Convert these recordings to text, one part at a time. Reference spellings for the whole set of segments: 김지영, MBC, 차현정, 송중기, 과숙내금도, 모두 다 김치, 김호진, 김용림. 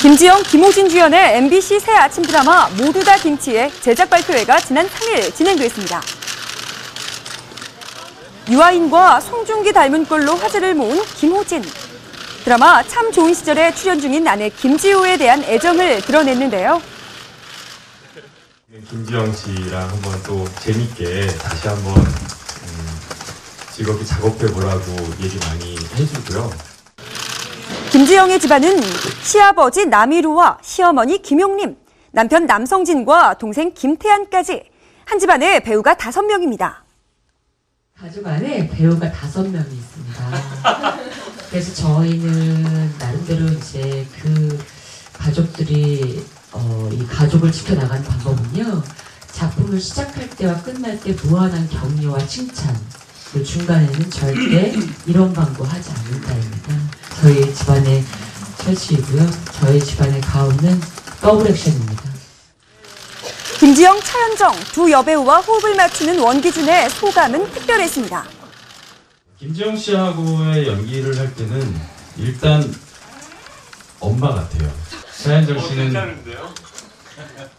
김지영, 김호진 주연의 MBC 새 아침 드라마 모두 다 김치의 제작 발표회가 지난 3일 진행됐습니다. 유아인과 송중기 닮은 꼴로 화제를 모은 김호진. 드라마 참 좋은 시절에 출연 중인 아내 김지호에 대한 애정을 드러냈는데요. 김지영 씨랑 한번 또 재밌게 다시 한번 즐겁게 작업해보라고 얘기 많이 해주고요. 김지영의 집안은 시아버지 남일우와 시어머니 김용림, 남편 남성진과 동생 김태한까지 한 집안에 배우가 5명입니다. 가족 안에 배우가 5명이 있습니다. 그래서 저희는 나름대로 이제 그 가족들이 이 가족을 지켜나가는 방법은요. 작품을 시작할 때와 끝날 때 무한한 격려와 칭찬. 그 중간에는 절대 이런 광고하지 않는다입니다. 저희 집안의 철칙이고요. 저희 집안의 가훈은 더블 액션입니다. 김지영, 차현정 두 여배우와 호흡을 맞추는 원기준의 소감은 특별했습니다. 김지영 씨하고의 연기를 할 때는 일단 엄마 같아요. 차현정 씨는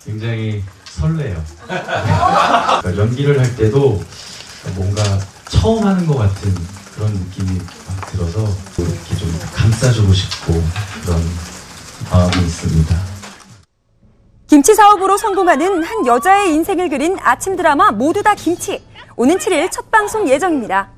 굉장히 설레요. 연기를 할 때도 뭔가 처음 하는 것 같은 그런 느낌이 막 들어서 이렇게 좀 감싸주고 싶고 그런 마음이 있습니다. 김치 사업으로 성공하는 한 여자의 인생을 그린 아침 드라마 모두 다 김치. 오는 7일 첫 방송 예정입니다.